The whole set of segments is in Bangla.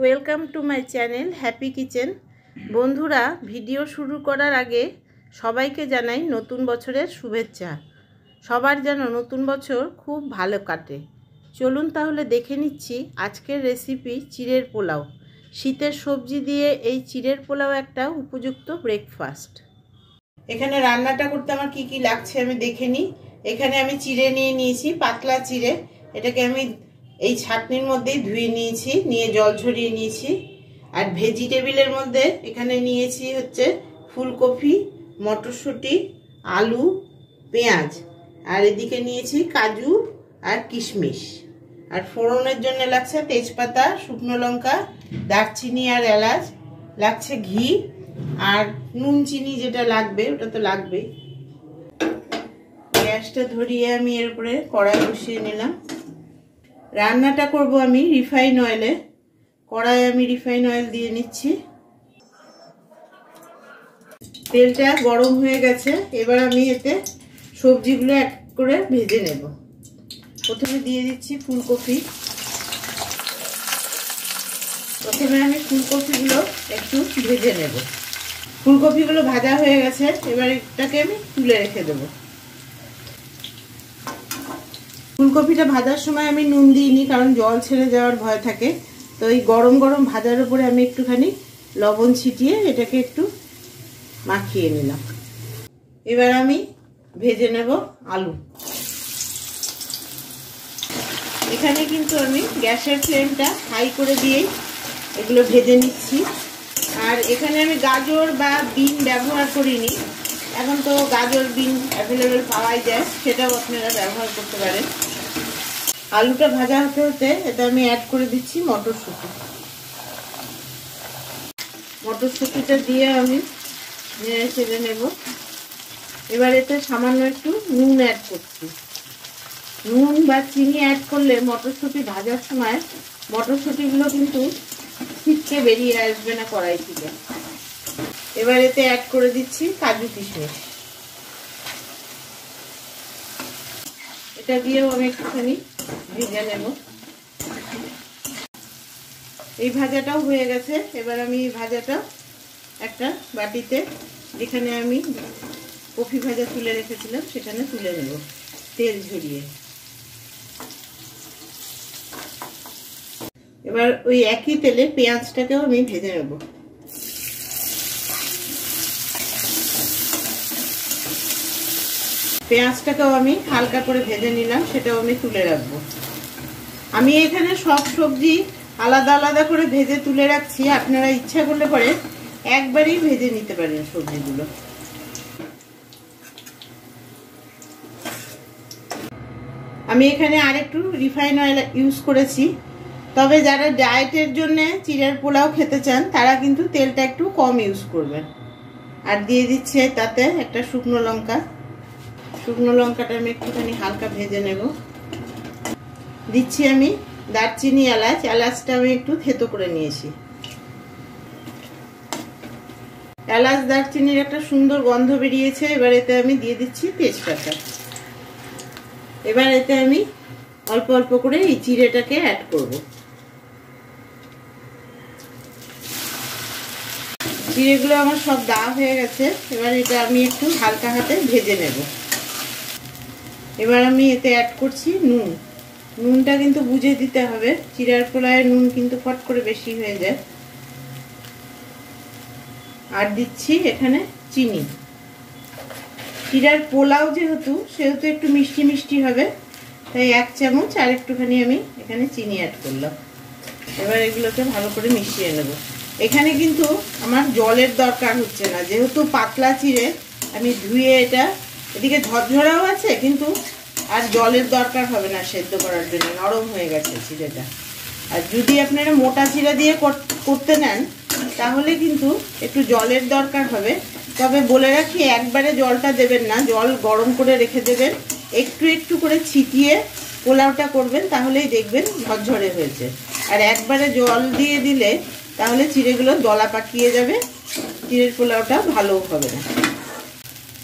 Welcome to my channel happy kitchen. বন্ধুরা, ভিডিও শুরু করার আগে সবাইকে জানাই নতুন বছরের শুভেচ্ছা। সবার যেন নতুন বছর খুব ভালো কাটে। চলুন তাহলে দেখে নিচ্ছি আজকের রেসিপি চিড়ের পোলাও। শীতের সবজি দিয়ে এই চিড়ের পোলাও একটা উপযুক্ত ব্রেকফাস্ট। এখানে রান্নাটা করতে আমার কি কি লাগছে আমি দেখে নিই। এখানে আমি চিড়ে নিয়ে নিয়েছি, পাতলা চিড়ে। এটাকে আমি এই ছাঁকনির মধ্যেই ধুয়ে নিয়েছি, নিয়ে জল ঝরিয়ে নিয়েছি। আর ভেজিটেবিলের মধ্যে এখানে নিয়েছি হচ্ছে ফুলকপি, মটরশুঁটি, আলু, পেঁয়াজ, আর এদিকে নিয়েছি কাজু আর কিশমিশ। আর ফোড়নের জন্য লাগছে তেজপাতা, শুকনো লঙ্কা, দারচিনি আর এলাচ, লাগছে ঘি আর নুন চিনি যেটা লাগবে ওটা তো লাগবেই। গ্যাসটা ধরিয়ে আমি এর উপরে কড়াই বসিয়ে নিলাম। রান্নাটা করব আমি রিফাইন অয়েলে। কড়াই আমি রিফাইন অয়েল দিয়ে নিচ্ছি। তেলটা গরম হয়ে গেছে, এবার আমি এতে সবজিগুলো এক করে ভেজে নেব। প্রথমে দিয়ে দিচ্ছি ফুলকপি। প্রথমে আমি ফুলকপিগুলো একটু ভেজে নেব। ফুলকপিগুলো ভাজা হয়ে গেছে, এবার এটাকে আমি তুলে রেখে দেবো। ফুলকপিটা ভাজার সময় আমি নুন দিইনি, কারণ জল ছেড়ে যাওয়ার ভয় থাকে। তো এই গরম গরম ভাজার উপরে আমি একটুখানি লবণ ছিটিয়ে এটাকে একটু মাখিয়ে নিলাম। এবার আমি ভেজে নেব আলু। এখানে কিন্তু আমি গ্যাসের ফ্লেমটা হাই করে দিয়েই এগুলো ভেজে নিচ্ছি। আর এখানে আমি গাজর বা বিন ব্যবহার করিনি। এখন তো গাজর বিন অ্যাভেলেবেল পাওয়াই যায়, সেটাও আপনারা ব্যবহার করতে পারেন। আলুটা ভাজা হতে হতে এটা আমি অ্যাড করে দিচ্ছি মটরশুঁটি। মটরশুঁটিটা দিয়ে আমি নেড়ে চেড়ে নেব। এবার এতে সামান্য একটু নুন অ্যাড করছি। নুন বা চিনি অ্যাড করলে মটরশুঁটি ভাজার সময় মটরশুঁটিগুলো কিন্তু ছিটকে বেরিয়ে আসবে না কড়াই থেকে। এবার এতে অ্যাড করে দিচ্ছি কাজু কিশমিশ। এটা দিয়েও আমি একটুখানি ভেজে নেব। এই ভাজাটাও হয়ে গেছে। এবার আমি এই ভাজাটা একটা বাটিতে, যেখানে আমি কফি ভাজা তুলে রেখেছিলাম, সেখানে তুলে নেব তেল ঝরিয়ে। এবার ওই একই তেলে পেঁয়াজটাকেও আমি ভেজে নেব। পেঁয়াজটাকেও আমি হালকা করে ভেজে নিলাম, সেটাও আমি তুলে রাখবো। আমি এখানে সব সবজি আলাদা আলাদা করে ভেজে তুলে রাখছি। আপনারা ইচ্ছা করলে পরে একবারেই ভেজে নিতে পারেন সবজিগুলো। আমি এখানে আর একটু রিফাইন অয়েল ইউজ করেছি। তবে যারা ডায়েটের জন্যে চিড়ের পোলাও খেতে চান তারা কিন্তু তেলটা একটু কম ইউজ করবেন। আর দিয়ে দিচ্ছে তাতে একটা শুকনো লঙ্কা। শুকনো লঙ্কাটা আমি একটুখানি হালকা ভেজে নেব। দিচ্ছি আমি দারচিনি, এলাচ। এলাচটা আমি একটু থেতো করে নিয়েছি। এলাচ দারচিনির একটা সুন্দর গন্ধ বেরিয়েছে। এবার এতে আমি দিয়ে দিচ্ছি তেজপাতা। এবার এতে আমি অল্প অল্প করে এই চিড়েটাকে অ্যাড করব। চিড়েগুলো আমার সব দেওয়া হয়ে গেছে। এবার এটা আমি একটু হালকা হাতে ভেজে নেব। এবার আমি এতে অ্যাড করছি নুন। নুনটা কিন্তু বুঝে দিতে হবে, চিড়ার পোলাওয়ে নুন কিন্তু ফট করে বেশি হয়ে যায়। আর দিচ্ছি এখানে চিনি। চিড়ার পোলাও যেহেতু, সেহেতু একটু মিষ্টি মিষ্টি হবে, তাই এক চামচ আর একটুখানি আমি এখানে চিনি অ্যাড করলাম। এবার এগুলোকে ভালো করে মিশিয়ে নেব। এখানে কিন্তু আমার জলের দরকার হচ্ছে না, যেহেতু পাতলা চিড়ে আমি ধুয়ে এটা এদিকে ঝরঝরাও আছে, কিন্তু আর জলের দরকার হবে না সেদ্ধ করার জন্য, নরম হয়ে গেছে চিড়েটা। আর যদি আপনারা মোটা চিড়া দিয়ে করতে নেন তাহলে কিন্তু একটু জলের দরকার হবে। তবে বলে রাখি, একবারে জলটা দেবেন না, জল গরম করে রেখে দেবেন, একটু একটু করে ছিটিয়ে পোলাওটা করবেন, তাহলেই দেখবেন ঝরঝরে হয়েছে। আর একবারে জল দিয়ে দিলে তাহলে চিড়েগুলো দলা পাকিয়ে যাবে, চিড়ের পোলাওটা ভালো হবে না।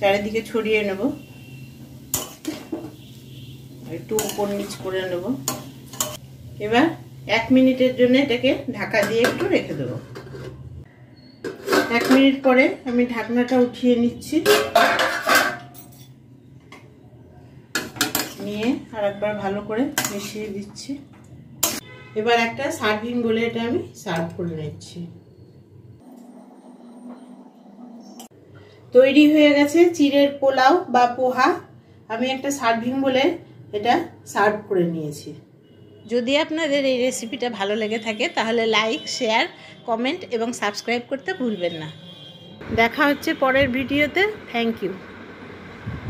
চারিদিকে ছড়িয়ে নেব, একটু উপর নিচ করে নেব। এবার 1 মিনিটের জন্য এটাকে ঢাকা দিয়ে একটু রেখে দেব। 1 মিনিট পরে আমি ঢাকনাটা উঠিয়ে নিচ্ছি, নিয়ে আর একবার ভালো করে মিশিয়ে দিচ্ছি। এবার একটা সার্ভিং বলে এটা আমি সার্ভ করে নিচ্ছি। তৈরি হয়ে গেছে চিড়ের পোলাও বা পোহা। আমি একটা সার্ভিং বলে এটা সার্ভ করে নিয়েছি। যদি আপনাদের এই রেসিপিটা ভালো লেগে থাকে তাহলে লাইক, শেয়ার, কমেন্ট এবং সাবস্ক্রাইব করতে ভুলবেন না। দেখা হচ্ছে পরের ভিডিওতে। Thank you.